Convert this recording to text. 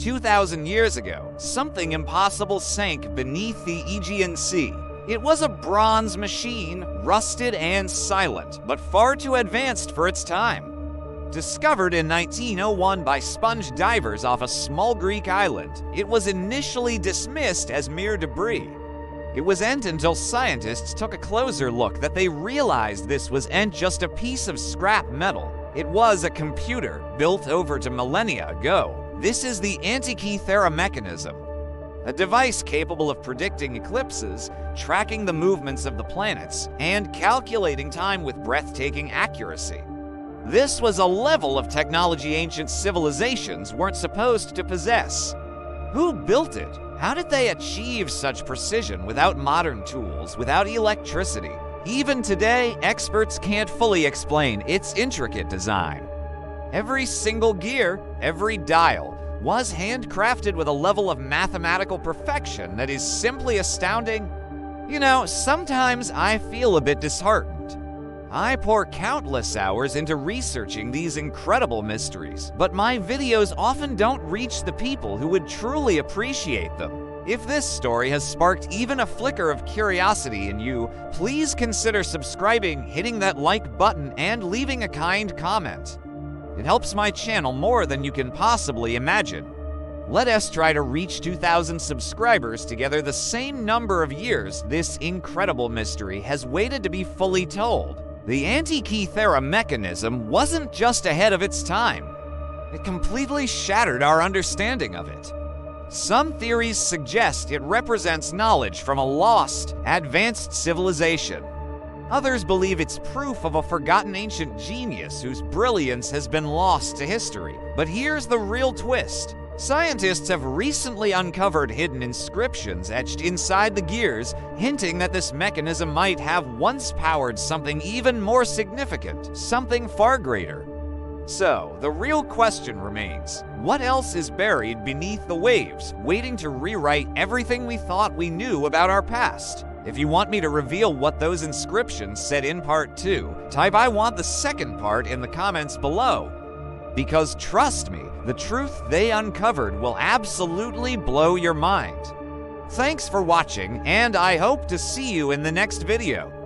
2,000 years ago, something impossible sank beneath the Aegean Sea. It was a bronze machine, rusted and silent, but far too advanced for its time. Discovered in 1901 by sponge divers off a small Greek island, it was initially dismissed as mere debris. It wasn't until scientists took a closer look that they realized this wasn't just a piece of scrap metal. It was a computer built over to millennia ago. This is the Antikythera mechanism, a device capable of predicting eclipses, tracking the movements of the planets, and calculating time with breathtaking accuracy. This was a level of technology ancient civilizations weren't supposed to possess. Who built it? How did they achieve such precision without modern tools, without electricity? Even today, experts can't fully explain its intricate design. Every single gear, every dial, was handcrafted with a level of mathematical perfection that is simply astounding. You know, sometimes I feel a bit disheartened. I pour countless hours into researching these incredible mysteries, but my videos often don't reach the people who would truly appreciate them. If this story has sparked even a flicker of curiosity in you, please consider subscribing, hitting that like button, and leaving a kind comment. It helps my channel more than you can possibly imagine. Let us try to reach 2,000 subscribers together the same number of years this incredible mystery has waited to be fully told. The Antikythera mechanism wasn't just ahead of its time. It completely shattered our understanding of it. Some theories suggest it represents knowledge from a lost, advanced civilization. Others believe it's proof of a forgotten ancient genius whose brilliance has been lost to history. But here's the real twist. Scientists have recently uncovered hidden inscriptions etched inside the gears, hinting that this mechanism might have once powered something even more significant, something far greater. So, the real question remains, what else is buried beneath the waves, waiting to rewrite everything we thought we knew about our past? If you want me to reveal what those inscriptions said in part 2, type "I want the second part" in the comments below. Because trust me, the truth they uncovered will absolutely blow your mind. Thanks for watching, and I hope to see you in the next video.